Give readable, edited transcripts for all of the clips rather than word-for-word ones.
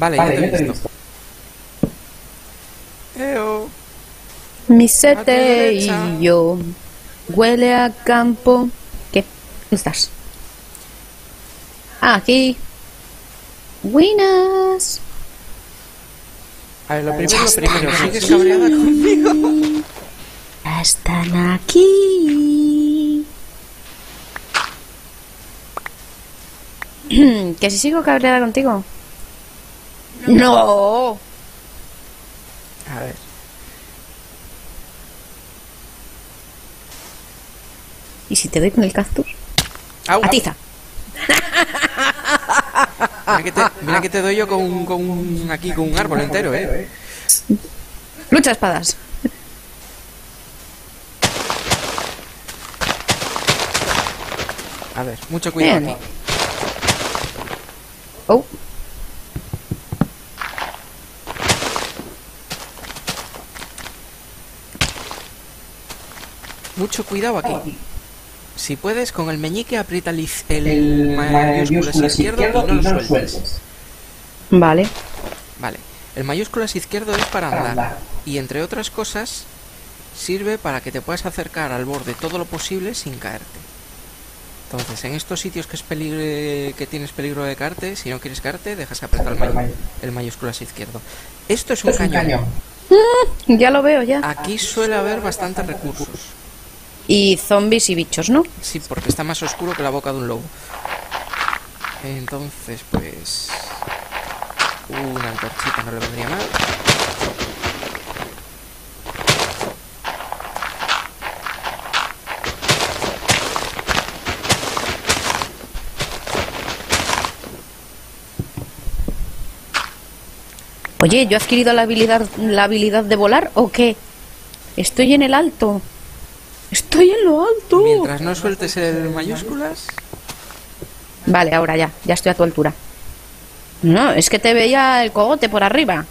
Vale, yo te he visto. Misete y yo. Huele a campo. ¿Qué? ¿Dónde estás? Ah, aquí. Buenas. A ver, lo primero. ¿Sigues cabreada conmigo? Ya están aquí. ¿Que si sigo cabreada contigo? No. A ver. ¿Y si te doy con el cactus? ¡Au! ¡Atiza! Mira que te doy yo con un árbol entero, ¿eh? ¡Lucha espadas! A ver, mucho cuidado. Bien. Aquí. ¡Oh! Mucho cuidado aquí. Si puedes, con el meñique aprieta el mayúsculas izquierdo y no lo sueltes. Vale. Vale. El mayúsculas izquierdo es para andar. Y entre otras cosas, sirve para que te puedas acercar al borde todo lo posible sin caerte. Entonces, en estos sitios que tienes peligro de caerte, si no quieres caerte, dejas apretar el mayúsculas izquierdo. Esto es un cañón. Ya lo veo, ya. Aquí suele haber bastantes recursos. Y zombies y bichos, ¿no? Sí, porque está más oscuro que la boca de un lobo. Entonces, pues... una antorchita no le vendría mal. Oye, ¿yo he adquirido la habilidad de volar o qué? Estoy en el alto. ¡Estoy en lo alto! Mientras no sueltes el mayúsculas... Vale, ahora ya. Ya estoy a tu altura. No, es que te veía el cogote por arriba.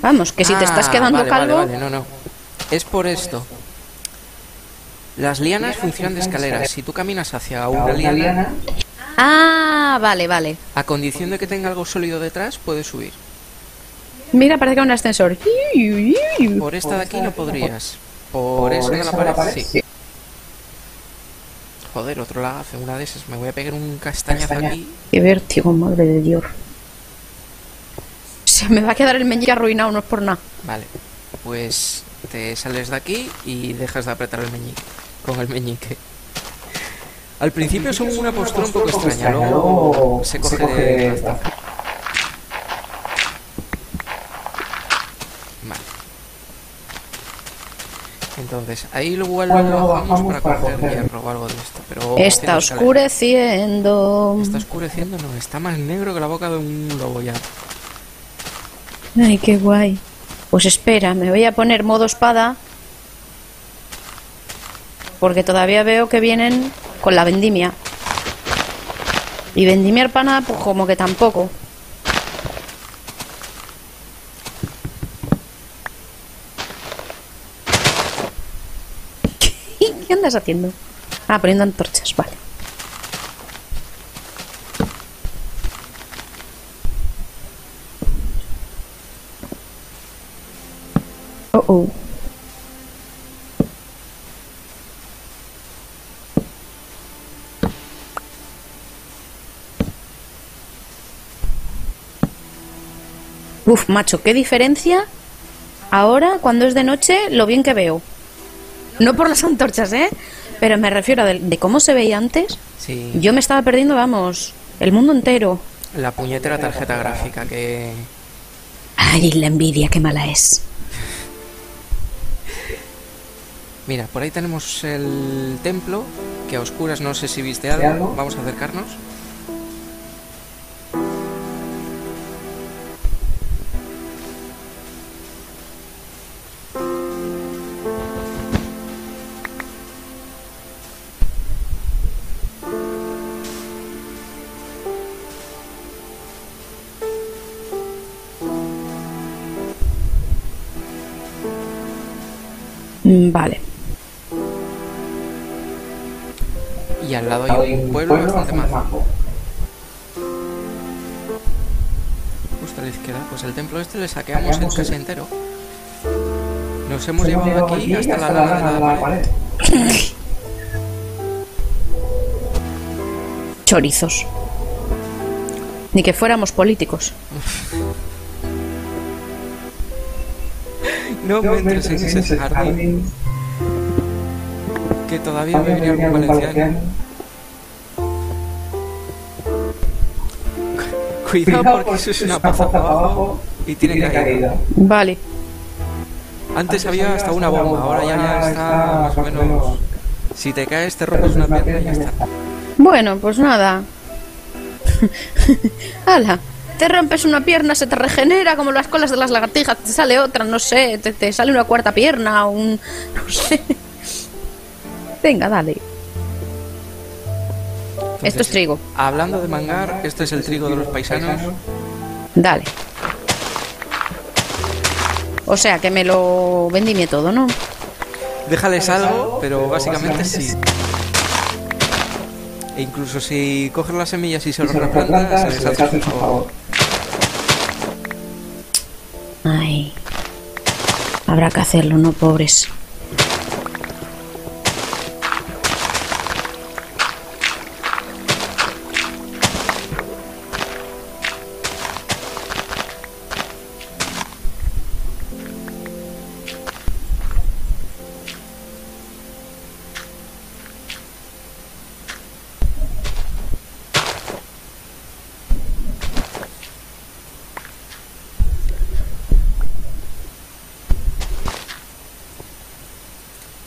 Vamos, que si te estás quedando calvo... Vale, no. Es por esto. Las lianas funcionan de escaleras. Si tú caminas hacia una liana... Ah, vale. A condición de que tenga algo sólido detrás, puedes subir. Mira, parece que hay un ascensor. Por esta de aquí no podrías... Por eso de la pared, sí. Joder, otro lagazo, una de esas. Me voy a pegar un castañazo aquí. Qué vértigo, madre de Dios. Se me va a quedar el meñique arruinado, no es por nada. Vale, pues te sales de aquí y dejas de apretar el meñique. Con el meñique. Al principio son una postura un poco extraña, luego se coge de hasta. Entonces, ahí luego lo bajamos para coger hierro o algo de esto. Pero está oscureciendo. Está oscureciendo, no, está más negro que la boca de un lobo ya. Ay, qué guay. Pues espera, me voy a poner modo espada. Porque todavía veo que vienen con la vendimia. Y vendimiar pana, pues como que tampoco. ¿Qué andas haciendo? Ah, poniendo antorchas, vale. Oh. Uf, macho, qué diferencia. Ahora, cuando es de noche, lo bien que veo. No por las antorchas, ¿eh? Pero me refiero a de cómo se veía antes. Sí. Yo me estaba perdiendo, vamos, el mundo entero. La puñetera tarjeta gráfica que... Ay, la envidia, qué mala es. Mira, por ahí tenemos el templo, que a oscuras no sé si viste algo. Vamos a acercarnos. Vale. Y al lado hay un pueblo bastante más bajo. justo a la izquierda. Pues el templo este le saqueamos el casi entero. Nos hemos llevado aquí hasta la lana de la pared. Chorizos. Ni que fuéramos políticos. No me entres en ese jardín. Que todavía me venía algún valenciano. Cuidado porque eso es una paza para abajo y tiene caída. Vale. Antes había hasta una bomba, ahora ya está más o menos. Si te caes te rompes una pierna y ya está. Bueno, pues nada. ¡Hala! Te rompes una pierna, se te regenera como las colas de las lagartijas, te sale otra, no sé, te sale una cuarta pierna o un... no sé. Venga, dale. Entonces, esto es trigo. Hablando de mangar, esto es el trigo de los paisanos. Dale. O sea, que me lo vendimie todo, ¿no? Déjales algo, pero básicamente sí. E incluso si coges las semillas y se los replantas, se les hace un favor. Ay. Habrá que hacerlo, ¿no? Pobres.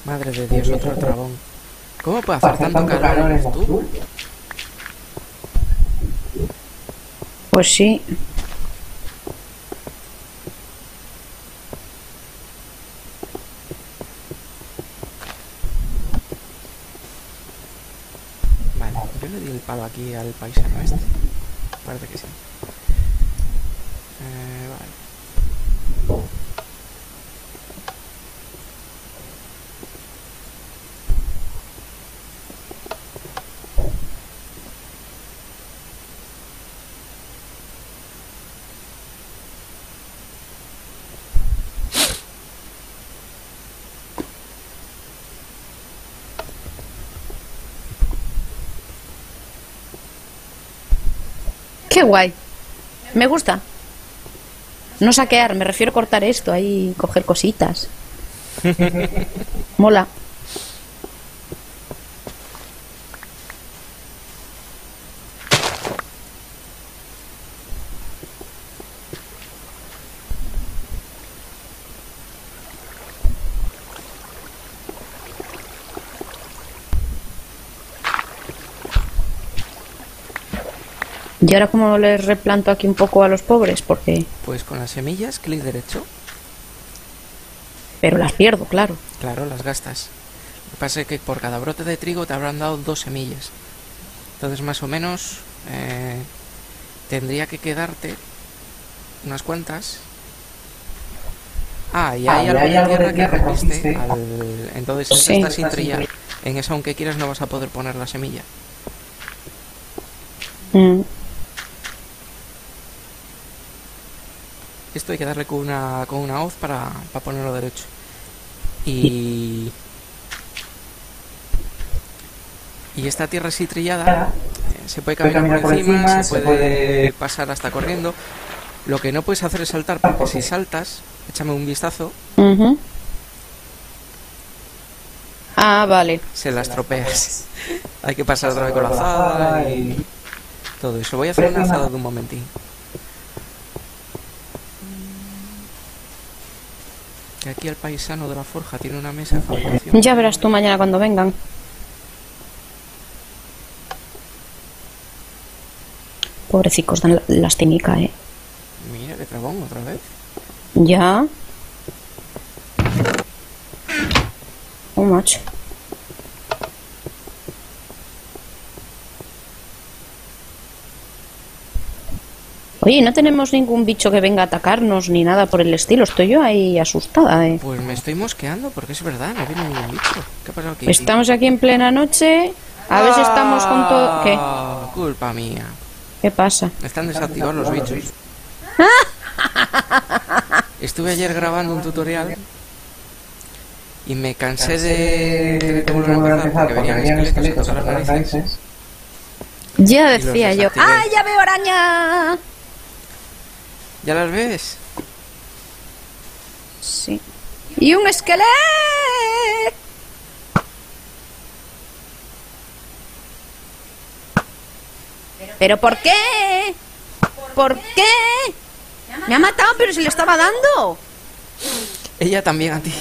Madre de Dios, otro trabón. ¿Cómo puede hacer tanto calor en tú? Pues sí. Vale, yo le di el palo aquí al paisano este. Parece que sí. Vale. Qué guay, me gusta. No saquear, me refiero a cortar esto ahí, coger cositas. Mola. ¿Y ahora cómo les replanto aquí un poco a los pobres? Porque... pues con las semillas, clic derecho. Pero las pierdo, claro. Claro, las gastas. Lo que pasa es que por cada brote de trigo te habrán dado 2 semillas. Entonces más o menos tendría que quedarte unas cuantas. Ah, y hay alguna tierra que rompiste. Entonces esta está sin trillar. En esa, aunque quieras, no vas a poder poner la semilla. Mm. Esto hay que darle con una hoz para ponerlo derecho. Y esta tierra así trillada se puede caminar por encima, se puede pasar hasta corriendo. Lo que no puedes hacer es saltar, porque si saltas, échame un vistazo. Uh-huh. Ah, vale. Se las tropeas. Hay que pasar otra vez con la azada y todo eso. Voy a hacer una azada de un momentín. Aquí el paisano de la forja tiene una mesa de fabricación. Ya verás tú mañana cuando vengan. Pobrecicos, dan lastimica, Mira, que trabón otra vez. Ya. Un macho. Oye, no tenemos ningún bicho que venga a atacarnos ni nada por el estilo. Estoy yo ahí asustada, Pues me estoy mosqueando, porque es verdad, no viene ningún bicho. ¿Qué ha pasado aquí? Estamos aquí en plena noche. A veces estamos con todo... ¿Qué? Culpa mía. ¿Qué pasa? Están desactivados los bichos. Estuve ayer grabando un tutorial y me cansé de volver a empezar porque venían esqueletos a las narices. Ya decía yo, ¡ah, ya veo araña! ¿Ya las ves? Sí. ¡Y un esqueleto! ¿Pero por qué? ¿Por qué? Me ha matado, pero se le estaba dando. Ella también a ti.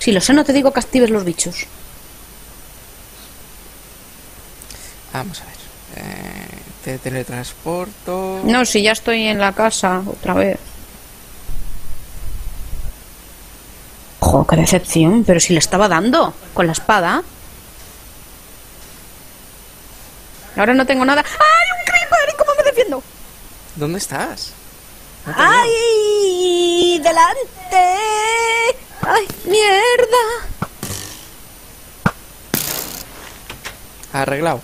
Si lo sé, no te digo que actives los bichos. Vamos a ver. Te teletransporto. No, si ya estoy en la casa otra vez. ¡Jo, qué decepción! Pero si le estaba dando con la espada. Ahora no tengo nada. ¡Ay, un creeper! ¿Cómo me defiendo? ¿Dónde estás? No, ¡ay! Veo. ¡Delante! ¡Ay, mierda! Arreglado.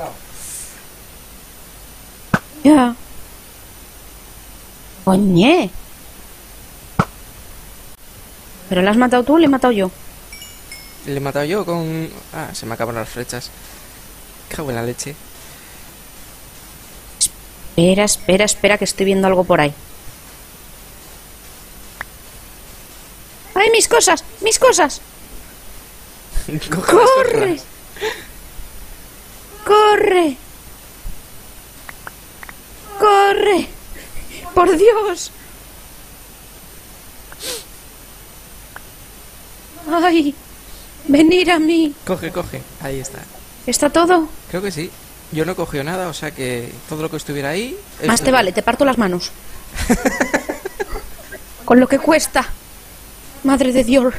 Ya. ¡Coñe! ¿Pero la has matado tú o le he matado yo? Le he matado yo con... Ah, se me acaban las flechas. Cago en la leche. Espera, espera, espera, que estoy viendo algo por ahí. ¡Ay, mis cosas! ¡Mis cosas! ¡Corre! ¡Corre! ¡Corre! ¡Por Dios! ¡Ay! ¡Venir a mí! Coge, coge. Ahí está. ¿Está todo? Creo que sí. Yo no he cogido nada, o sea que todo lo que estuviera ahí... Más te vale, te parto las manos. Con lo que cuesta. Madre de Dios.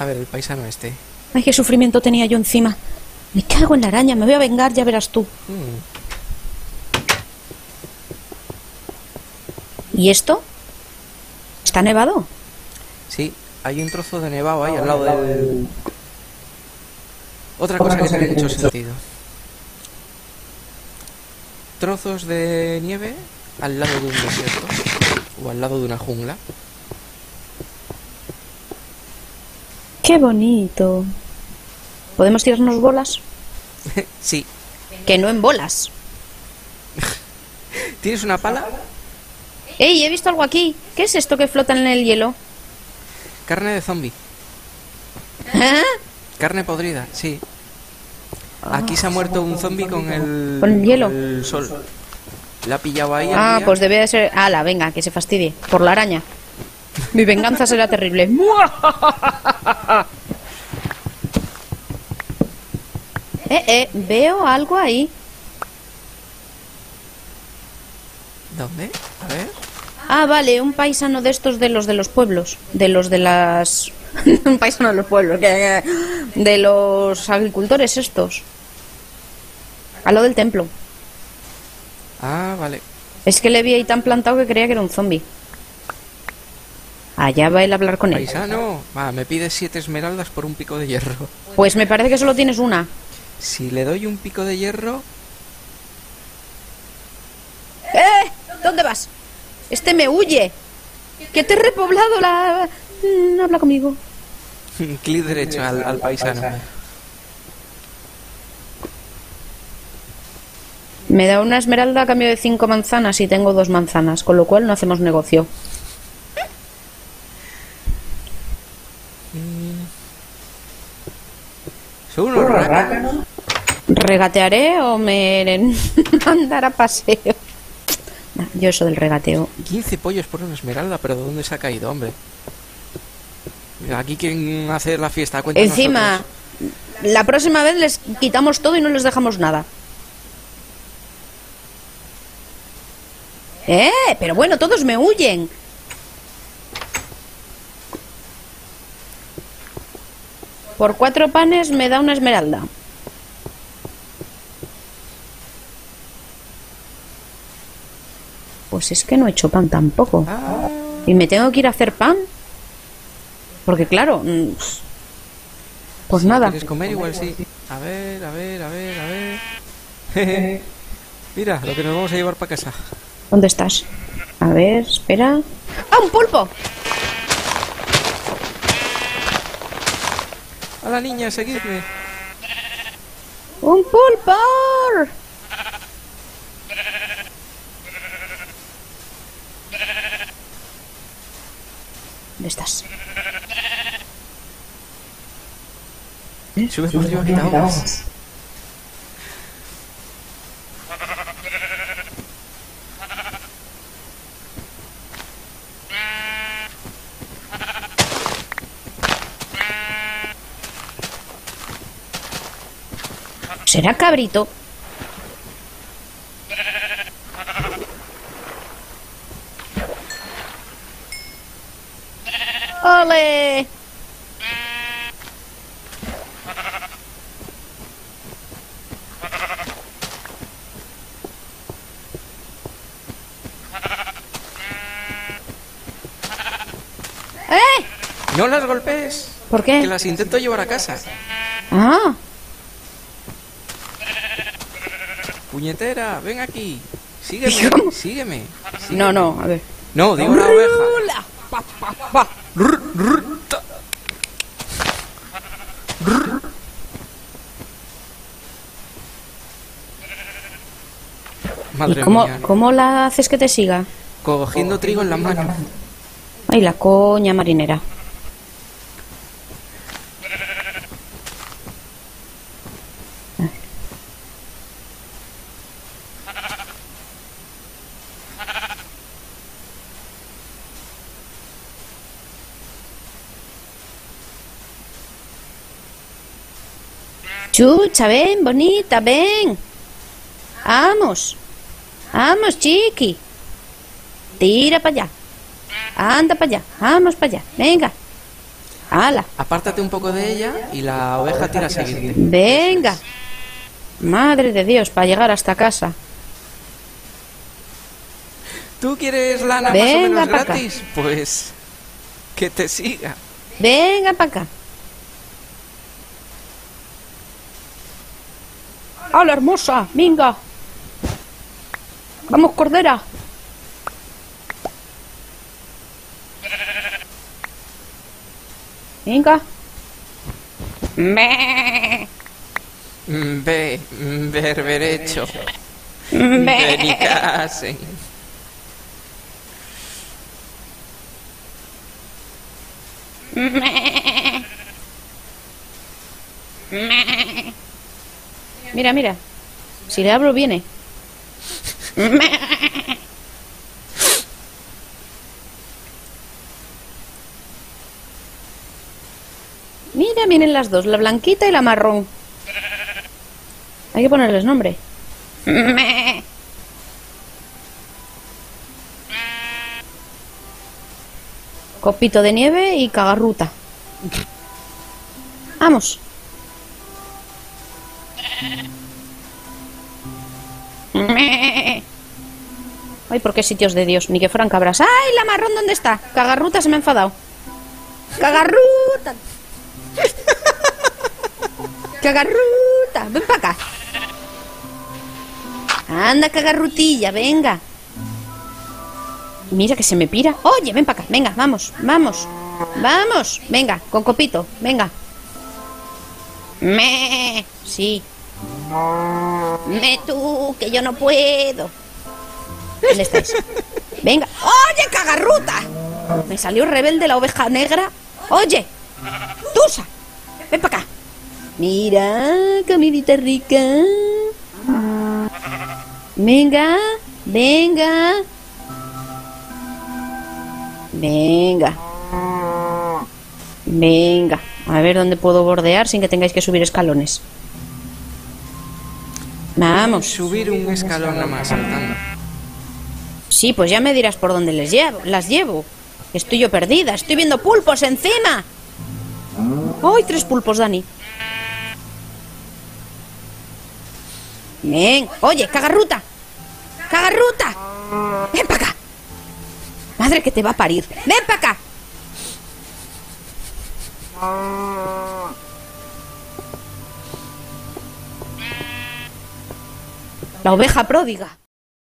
A ver, el paisano este. Ay, qué sufrimiento tenía yo encima. Me cago en la araña, me voy a vengar, ya verás tú. ¿Y esto? ¿Está nevado? Sí, hay un trozo de nevado ahí al lado del... Otra cosa que tiene mucho sentido. Trozos de nieve al lado de un desierto o al lado de una jungla. ¡Qué bonito! ¿Podemos tirarnos bolas? Sí. Que no en bolas. ¿Tienes una pala? ¡Ey! He visto algo aquí. ¿Qué es esto que flota en el hielo? Carne de zombie. ¿Eh? Carne podrida, sí. Aquí se ha muerto un zombie con el hielo. El sol. La ha pillado ahí. Ah, pues debe de ser... Ala, venga, que se fastidie. Por la araña. Mi venganza será terrible. Veo algo ahí. ¿Dónde? A ver. Ah, vale, un paisano de estos de los pueblos. De los de las... Un paisano de los pueblos. De los agricultores estos. A lo del templo. Ah, vale. Es que le vi ahí tan plantado que creía que era un zombie. Allá va él a hablar con él. Paisano, va, me pides 7 esmeraldas por un pico de hierro. Pues me parece que solo tienes una. Si le doy un pico de hierro... ¡Eh! ¿Dónde vas? Este me huye. Que te he repoblado la... No habla conmigo. Clic derecho al paisano. Me da una esmeralda a cambio de 5 manzanas y tengo 2 manzanas, con lo cual no hacemos negocio. ¿Son unos rácanos? ¿Regatearé o me mandará a paseo? Nah, yo eso del regateo. 15 pollos por una esmeralda, pero ¿de dónde se ha caído, hombre? Aquí quieren hacer la fiesta. Cuéntanos encima, nosotros. La próxima vez les quitamos todo y no les dejamos nada. Pero bueno, todos me huyen. Por 4 panes me da una esmeralda. Pues es que no he hecho pan tampoco. Ah. Y me tengo que ir a hacer pan. Porque claro, pues si nada. ¿Quieres comer? Igual sí. A ver, a ver, a ver, a ver. Mira, lo que nos vamos a llevar para casa. ¿Dónde estás? A ver, espera. ¡Ah, un pulpo! A la niña, seguidme. ¡Un pulpo! ¿Dónde estás? Sube por arriba que te ahogas. ¿Será cabrito? ¡Ole! No las golpees. ¿Por qué? Que las intento llevar a casa. Ah. Puñetera, ven aquí. Sígueme, sígueme. No, no, a ver. No, digo la oveja. Pa, pa, pa. Madre mía. ¿Cómo la haces que te siga? Cogiendo trigo en la mano. Ay, la coña marinera. Chucha, ven, bonita, ven. Vamos. Vamos, chiqui. Tira para allá. Anda para allá. Vamos para allá. Venga. Ala. Apártate un poco de ella y la oveja tira a seguirte. Venga. Madre de Dios, para llegar hasta casa. ¿Tú quieres lana más o menos gratis? Pues que te siga. Venga para acá. ¡Hola, hermosa! ¡Venga! ¡Vamos, cordera! ¡Venga! ¡Mbe! ¡Mbe! ¡Berberecho! ¡Mbe! ¡Benicase! ¡Mbe! ¡Mbe! Mira, mira. Si le abro, viene. Mira, vienen las dos, la blanquita y la marrón. Hay que ponerles nombre. Copito de nieve y cagarruta. Vamos. Ay, ¿por qué sitios de Dios? Ni que fueran cabras. ¡Ay, la marrón! ¿Dónde está? Cagarruta se me ha enfadado. ¡Cagarruta! ¡Cagarruta! Ven para acá. Anda, cagarrutilla, venga. Mira que se me pira. Oye, ven para acá. Venga, vamos, vamos. Vamos, venga, con copito. Venga. Me, sí. Me tú, que yo no puedo. ¿Dónde estáis? Venga. ¡Oye, cagarruta! Me salió rebelde la oveja negra. ¡Oye! ¡Tusa! Ven para acá. Mira, comidita rica. Venga, venga. Venga. Venga. A ver dónde puedo bordear sin que tengáis que subir escalones. Vamos. Subir un escalón nada más saltando. Sí, pues ya me dirás por dónde las llevo. Estoy yo perdida, estoy viendo pulpos encima. ¡Ay, tres pulpos, Dani! Ven, oye, cagarruta. ¡Cagarruta! ¡Ven para acá! Madre que te va a parir. ¡Ven para acá! La oveja pródiga.